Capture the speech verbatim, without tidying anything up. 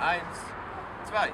eins, zwei.